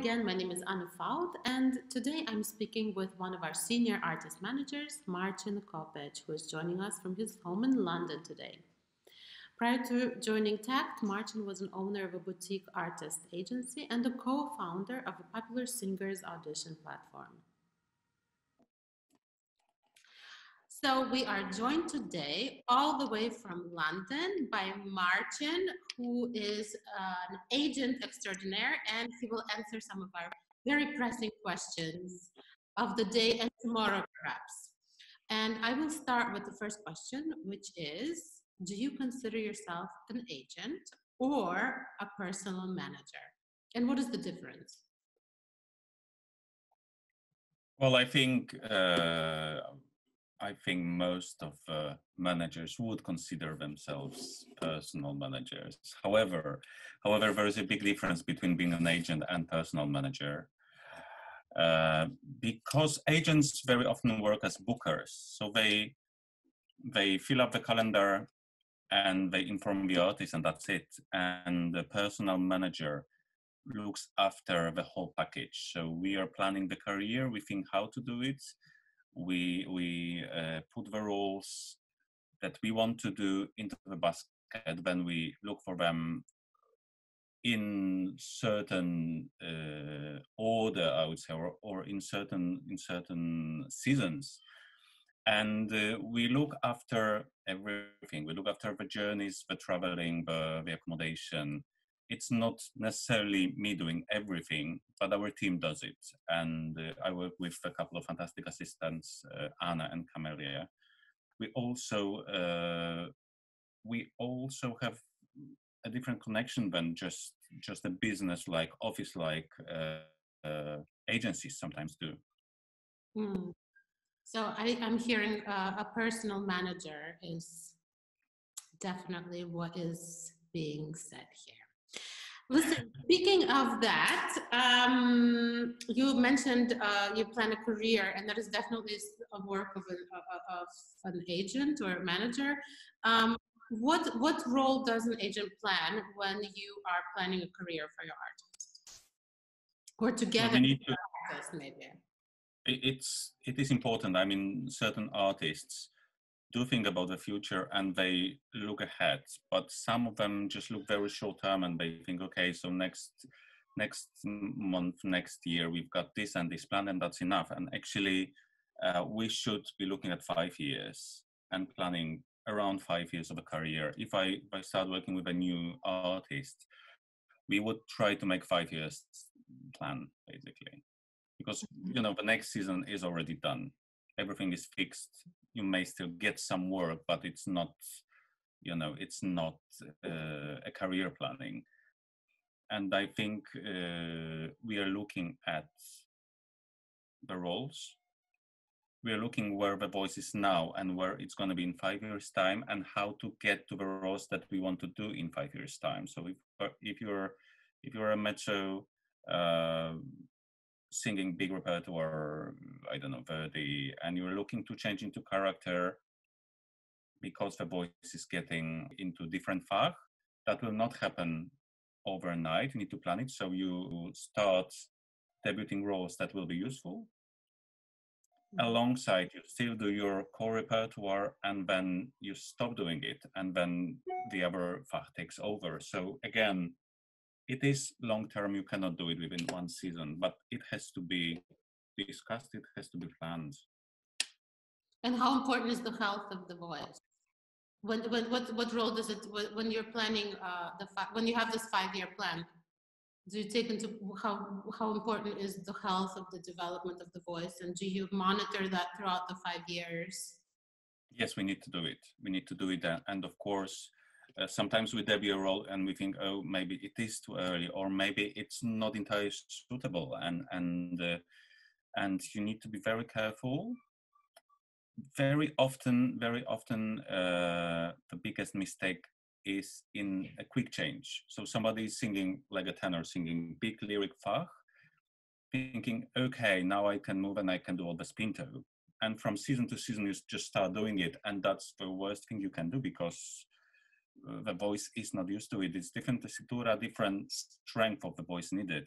again, my name is Anna Faud, and today I'm speaking with one of our senior artist managers, Marcin Kopeć, who is joining us from his home in London today. Prior to joining TACT, Marcin was an owner of a boutique artist agency and a co-founder of a popular singers audition platform. So we are joined today all the way from London by Marcin, who is an agent extraordinaire, and he will answer some of our very pressing questions of the day and tomorrow perhaps. And I will start with the first question, which is, do you consider yourself an agent or a personal manager? And what is the difference? Well, I think most of managers would consider themselves personal managers. However, there is a big difference between being an agent and personal manager, because agents very often work as bookers. So they fill up the calendar and they inform the artist, and that's it. And the personal manager looks after the whole package. So we are planning the career. We think how to do it. We put the roles that we want to do into the basket, then we look for them in certain order, I would say, or in certain seasons. And we look after everything. We look after the journeys, the traveling, the accommodation. It's not necessarily me doing everything, but our team does it. And I work with a couple of fantastic assistants, Anna and Camelia. We also have a different connection than just a business like office, like agencies sometimes do. Mm. So I'm hearing a personal manager is definitely what is being said here. Listen, speaking of that, you mentioned you plan a career, and that is definitely a work of an agent or a manager. What role does an agent plan when you are planning a career for your artist? Or together with your artist, maybe? It is important. I mean, certain artists do think about the future and they look ahead, but some of them just look very short term and they think, okay, so next month, next year, we've got this and this plan and that's enough. And actually, we should be looking at 5 years and planning around 5 years of a career. If I start working with a new artist, we would try to make 5 years plan, basically, because, you know, the next season is already done. Everything is fixed. You may still get some work, but it's not, you know, it's not a career planning. And I think we are looking at the roles. We are looking where the voice is now and where it's going to be in 5 years' time, and how to get to the roles that we want to do in 5 years' time. So if you're a mezzo singing big repertoire, I don't know, Verdi, and you're looking to change into character because the voice is getting into different fach, that will not happen overnight. You need to plan it, so you start debuting roles that will be useful. Alongside, you still do your core repertoire, and then you stop doing it, and then the other fach takes over. So again, it is long-term. You cannot do it within one season, but it has to be discussed. It has to be planned. And how important is the health of the voice? What role does it, when you're planning, when you have this 5-year plan, do you take into how important is the health of the development of the voice, and do you monitor that throughout the 5 years? Yes, we need to do it. We need to do it, and of course, sometimes we debut a role and we think, oh, maybe it is too early, or maybe it's not entirely suitable, and you need to be very careful. Very often, the biggest mistake is in a quick change. So somebody is singing like a tenor, singing big lyric fach, thinking, okay, now I can move and I can do all the spinto. And from season to season, you just start doing it, and that's the worst thing you can do, because the voice is not used to it. It's different tessitura, different strength of the voice needed.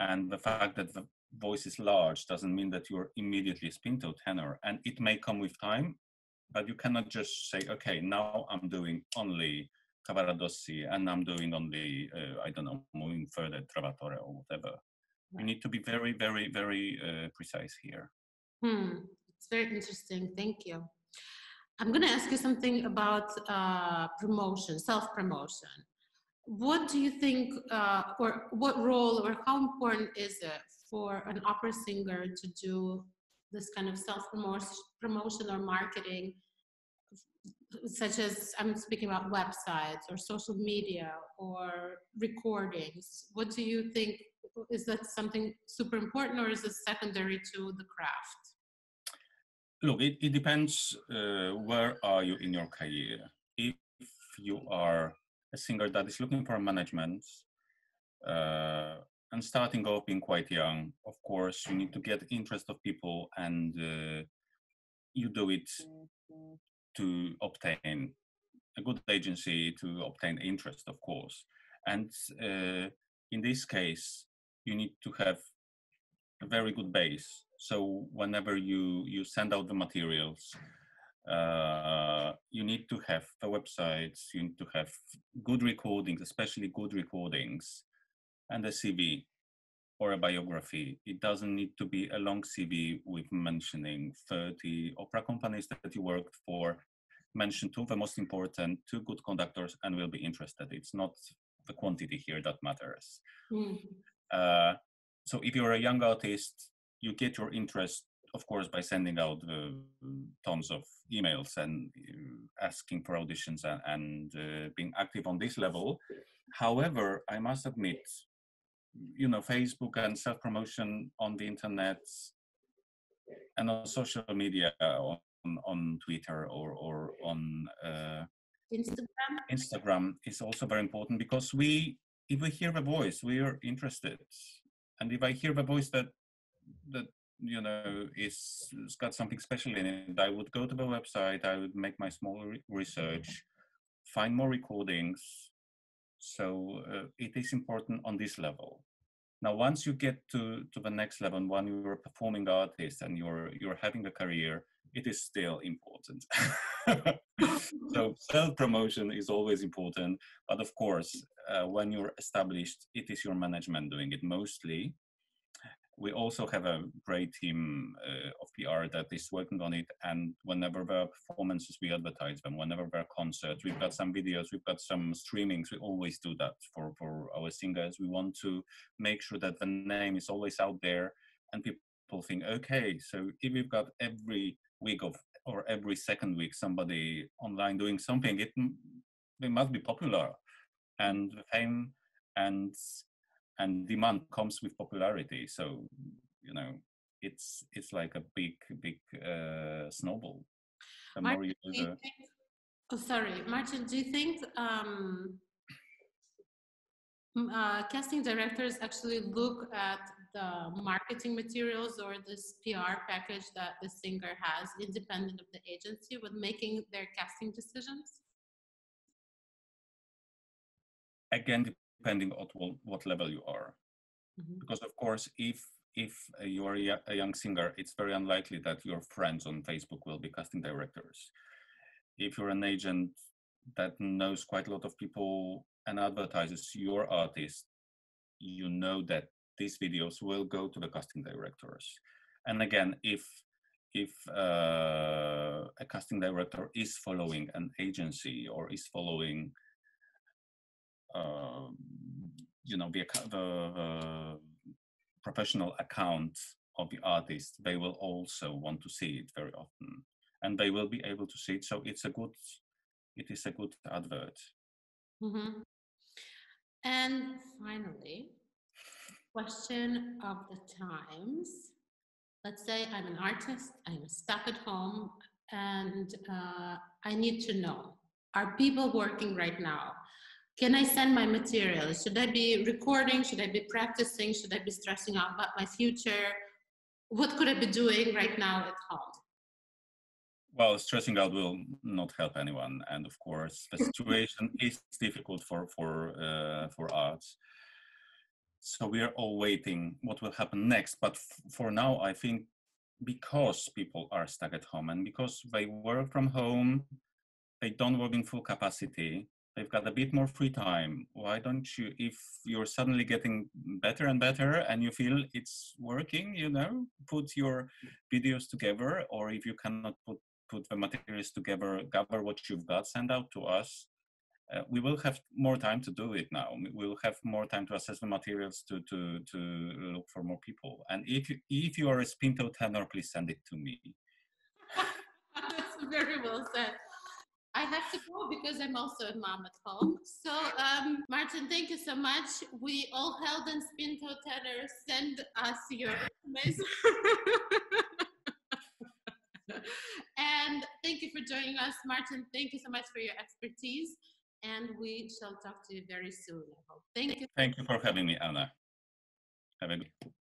And the fact that the voice is large doesn't mean that you're immediately a spinto tenor. And it may come with time, but you cannot just say, okay, now I'm doing only Cavaradossi and I'm doing only, I don't know, moving further, Trovatore or whatever. Right. You need to be very, very, very precise here. It's very interesting. Thank you. I'm going to ask you something about promotion, self-promotion. What do you think, or what role, or how important is it for an opera singer to do this kind of self-promotion or marketing, such as, I'm speaking about websites or social media or recordings? What do you think, is that something super important, or is it secondary to the craft? Look, it depends where are you in your career. If you are a singer that is looking for management and starting off being quite young, of course, you need to get interest of people, and you do it to obtain a good agency, to obtain interest, of course. And in this case, you need to have a very good base. So whenever you send out the materials, you need to have the websites, you need to have good recordings, especially good recordings, and a CV or a biography. It doesn't need to be a long CV with mentioning 30 opera companies that you worked for. Mention two of the most important, two good conductors, and we'll be interested. It's not the quantity here that matters. So if you're a young artist, you get your interest, of course, by sending out tons of emails and asking for auditions and being active on this level. However, I must admit, you know, Facebook and self-promotion on the internet and on social media, on Twitter or on Instagram is also very important, because if we hear a voice, we are interested. And if I hear the voice that you know it's got something special in it, I would go to the website, I would make my small research, find more recordings. So it is important on this level. Now, once you get to the next level, and when you're a performing artist and you're having a career, it is still important. So self-promotion is always important, but of course, when you're established, it is your management doing it mostly. We also have a great team of PR that is working on it, and whenever there are performances, we advertise them. Whenever there are concerts, we've got some videos, we've got some streamings. We always do that for our singers. We want to make sure that the name is always out there, and people think, okay, so if we've got every week or every second week somebody online doing something, they must be popular, and fame and demand comes with popularity. So, you know, it's like a big snowball. Marcin, do you think casting directors actually look at the marketing materials or this PR package that the singer has, independent of the agency, when making their casting decisions? Again, depending on what level you are. Because of course, if you are a young singer, it's very unlikely that your friends on Facebook will be casting directors. If you're an agent that knows quite a lot of people and advertises your artist, you know that these videos will go to the casting directors. And again, if a casting director is following an agency or is following you know, the professional account of the artist, they will also want to see it very often, and they will be able to see it. So it is a good advert. And finally, question of the times. Let's say I'm an artist, I'm stuck at home, and I need to know, are people working right now? Can I send my material? Should I be recording? Should I be practicing? Should I be stressing out about my future? What could I be doing right now at home? Well, stressing out will not help anyone. And of course, the situation is difficult for arts. So we are all waiting what will happen next. But for now, I think because people are stuck at home and because they work from home, they don't work in full capacity, they've got a bit more free time. Why don't you, if you're suddenly getting better and better and you feel it's working, you know, put your videos together, or if you cannot put the materials together, gather what you've got, send out to us. We will have more time to do it now. We'll have more time to assess the materials, to look for more people. And if you are a spinto tenor, please send it to me. That's very well said. I have to go because I'm also a mom at home. So, Marcin, thank you so much. We all held in spinto tenor. Send us your resumes. And thank you for joining us, Marcin. Thank you so much for your expertise. And we shall talk to you very soon, I hope. Thank you. Thank you for having me, Anna. Have a good day.